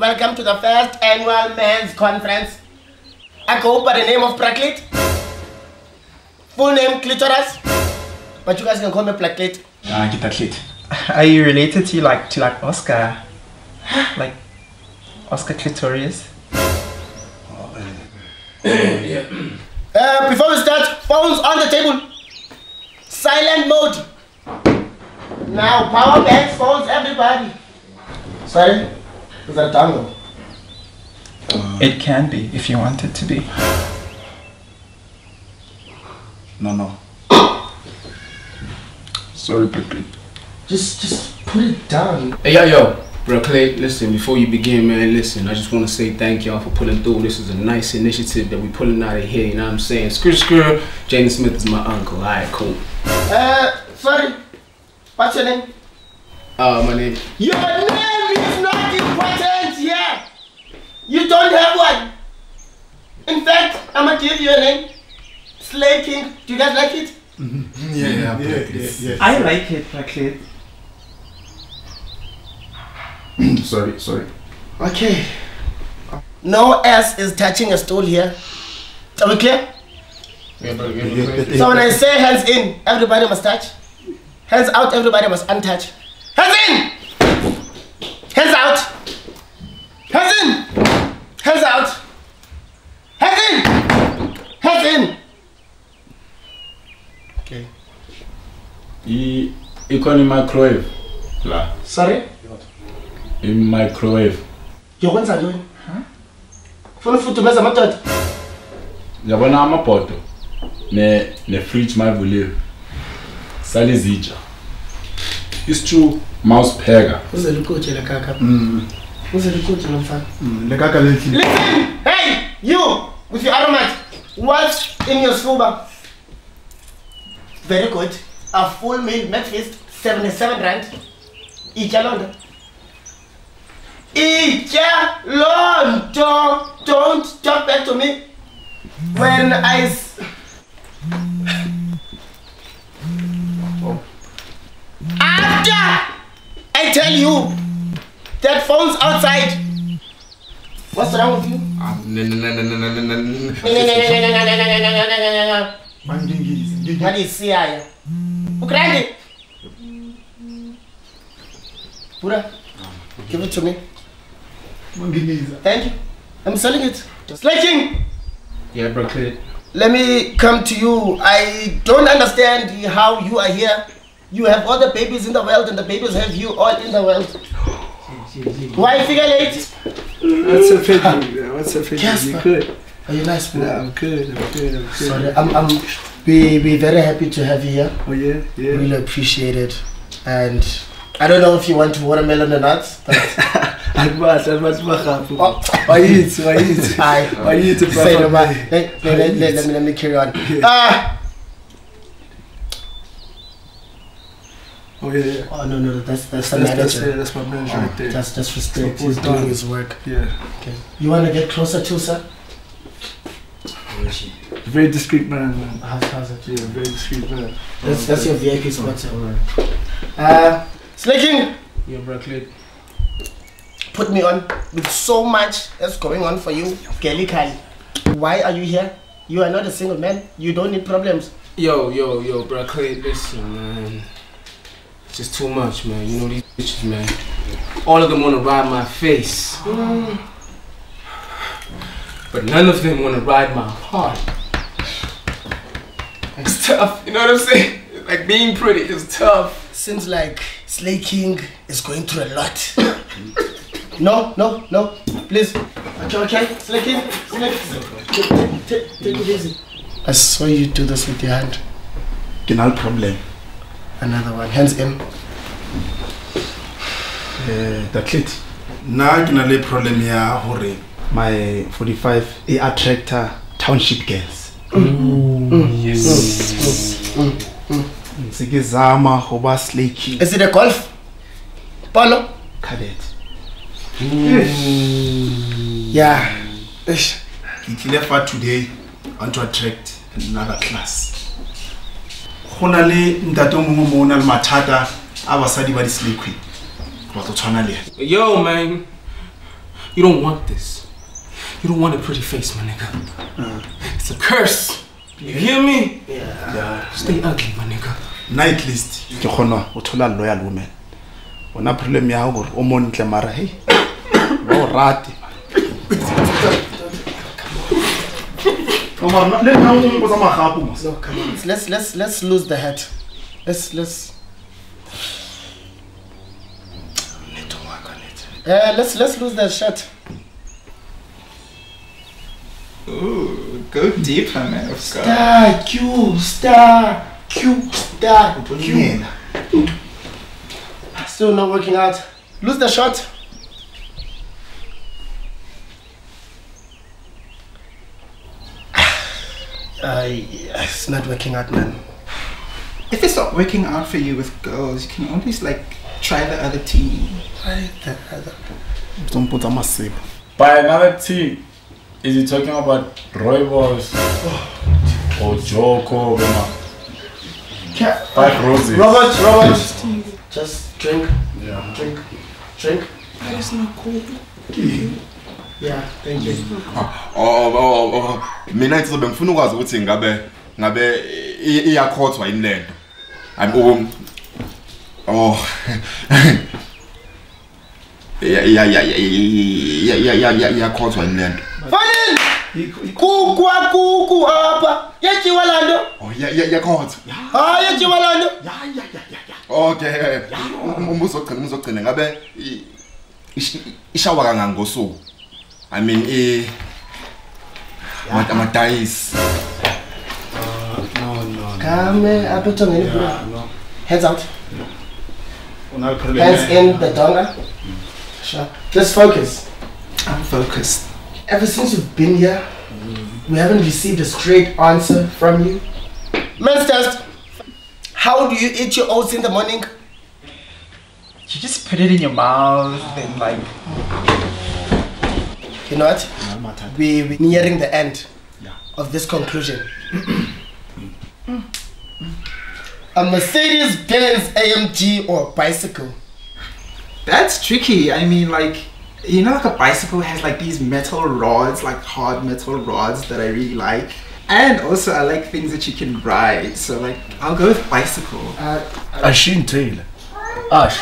Welcome to the first annual men's conference. I go by the name of Praklit. Full name Clitoris. But you guys can call me Praklit. I get Praklit. Are you related to like Oscar? Like Oscar Clitorius? Before we start, phones on the table. Silent mode. Now power banks, phones, everybody. Sorry? Is that a tango? It can be, if you want it to be. No. Sorry, Brooklyn. Just put it down. Hey, yo. Brooklyn, listen, before you begin, man, listen, I just want to say thank y'all for pulling through. This is a nice initiative that we're pulling out of here, you know what I'm saying? Screw. Jaden Smith is my uncle. All right, cool. Sorry. What's your name? My name. Your name is not important here. Yeah. You don't have one. In fact, I'm gonna give you a name. Slay King. Do you guys like it? Mm-hmm. Yeah. I like it, Praklit. Sorry. Okay. No ass is touching a stool here. Are we clear? Yeah. So when I say hands in, everybody must touch. Hands out, everybody must untouch. Hands in! Hands out! Hands in! Hands out! Hands in! Hands in! Okay. You call me microwave? La. Sorry? In microwave. Your ones are doing? Huh? Full food to mess up that. Yabona ama poto. Ne fridge my believe. Salizija. It's true. Mouse pega. Listen! Hey! You! With your aromat! What's in your scuba? Very good. A full meal breakfast, 77 rand. Ichalonda. Ichalonda! Don't talk back to me. When I... After I tell you that phone's outside. What's wrong with you? No. What is CIA? Ukraine. Pura, give it to me. Thank you. I'm selling it. Slaking. Yeah, Brooklyn. Let me come to you. I don't understand how you are here. You have all the babies in the world and the babies have you all in the world. Why figure late? What's up, Fiji? Yes, you good? Are you nice, bro? Yeah, I'm good. Sorry, we're very happy to have you here. Oh, yeah. Really appreciate it. And I don't know if you want watermelon or not, but... I must Why eat? Let me carry on. Yeah. Oh yeah. Oh no, that's the manager. That's my manager right there. That's respect. He's doing his work. Yeah. Okay. You wanna get closer to sir? Very discreet man. How's it? Yeah, very discreet man. That's your VIP spot, sir. Slaking. Yeah, Brooklyn. put me on with so much that's going on for you, Kelly Kai. Why are you here? You are not a single man. You don't need problems. Yo, bro, Clay, listen, man. It's just too much, man. You know these bitches, man. All of them want to ride my face. But none of them want to ride my heart. It's tough, you know what I'm saying? Like, being pretty is tough. Seems like Slay King is going through a lot. No, please. Okay, Slay King, take it easy. I saw you do this with your hand. No problem. Another one, hands in. That's it. Now I'm going to problem here. My 45 AR tractor township girls. Yes. Is it a golf? Polo? Cadet. Yeah. It's left today and to attract another class. Honale ndatomu monal matata abasadi bari sleepy. Yo, man. You don't want this. You don't want a pretty face, my nigga. It's a curse. You hear me? Yeah. Stay ugly, my nigga. Night list. You are loyal woman. When I problem ya or omon klamara hey. No rat. Come on. Let's lose the hat. Let's lose that shirt. Ooh, go deeper, man. Star Q. Still not working out. Lose the shot. It's not working out, man. If it's not working out for you with girls, you can always like try the other team. Don't put on my sleep. By another team. Is he talking about Rooibos or Joko? Five roses. Robert, just drink. Yeah. Drink. That is not cool. Yeah, thank you. Oh. Mina it's been fun was with ngabe iya khotwa inland. Yeah, caught one land. Fine! Kuku apa? Yachiwalando? Oh, yeah, caught. Ah, Yachiwalando? Yeah. Okay. Umuzokan, Abe. Ishawarangosu. I mean, Matamatays. No. Come, I put on it. Heads out. Hands in the donga. Sure. Just focus. I'm focused. Ever since you've been here, we haven't received a straight answer from you. Men's test. How do you eat your oats in the morning? You just put it in your mouth and like... You know what? We're nearing the end of this conclusion. A Mercedes-Benz AMG or bicycle? That's tricky. I mean, like, you know, like a bicycle has like these metal rods, like hard metal rods that I really like. And also I like things that you can ride. So like, I'll go with bicycle. Ashin tail. Ash.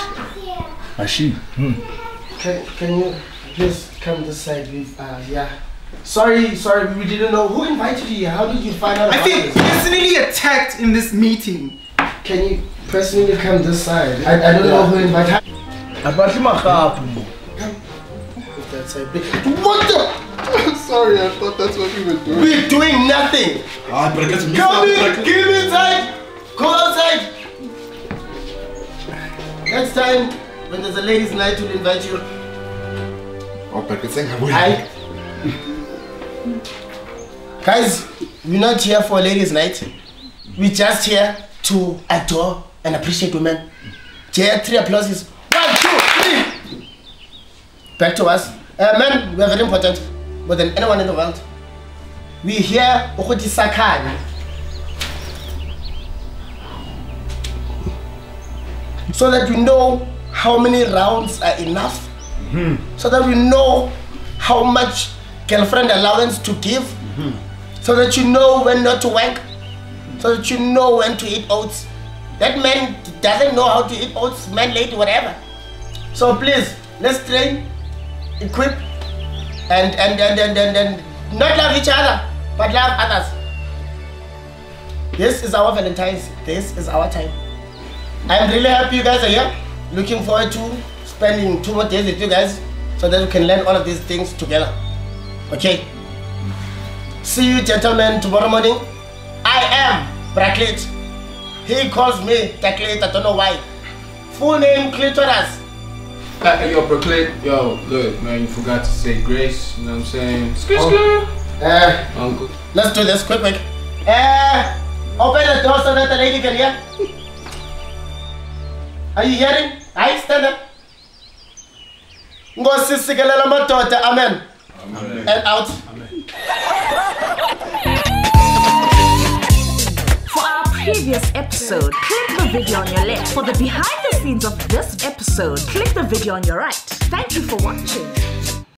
Ashin. Can you please come this side with, yeah. Sorry, we didn't know. Who invited you? How did you find out about this? I feel personally attacked in this meeting. Can you personally come this side? I don't know who invited you. What the? I'm sorry, I thought that's what we were doing. We're doing nothing! Come in! Give me time! Go outside! Next time, when there's a ladies' night, we'll invite you. Hi! Guys, we're not here for a ladies' night. We're just here to adore and appreciate women. Here, 3 applauses. 1, 2, 3. Back to us. Men, we are very important. More than anyone in the world. We hear Okotisakan. So that we know how many rounds are enough so that we know how much girlfriend allowance to give, so that you know when not to work, so that you know when to eat oats. That man doesn't know how to eat oats, man, lady, whatever. So please, let's train, equip, and not love each other, but love others. This is our Valentine's. This is our time. I'm really happy you guys are here. Looking forward to spending 2 more days with you guys so that we can learn all of these things together. Okay? See you gentlemen tomorrow morning. I am Braclit. He calls me Taclit, I don't know why. Full name Clitoris. Yo, Braclit, yo, look, man, you forgot to say grace, you know what I'm saying? Uncle. Let's do this quick. Open the door so that the lady can hear. Are you hearing? I stand up. Go sisikelele madoda. Amen. And out. Amen. For our previous episode, click the video on your left. For the behind the scenes of this episode, click the video on your right. Thank you for watching.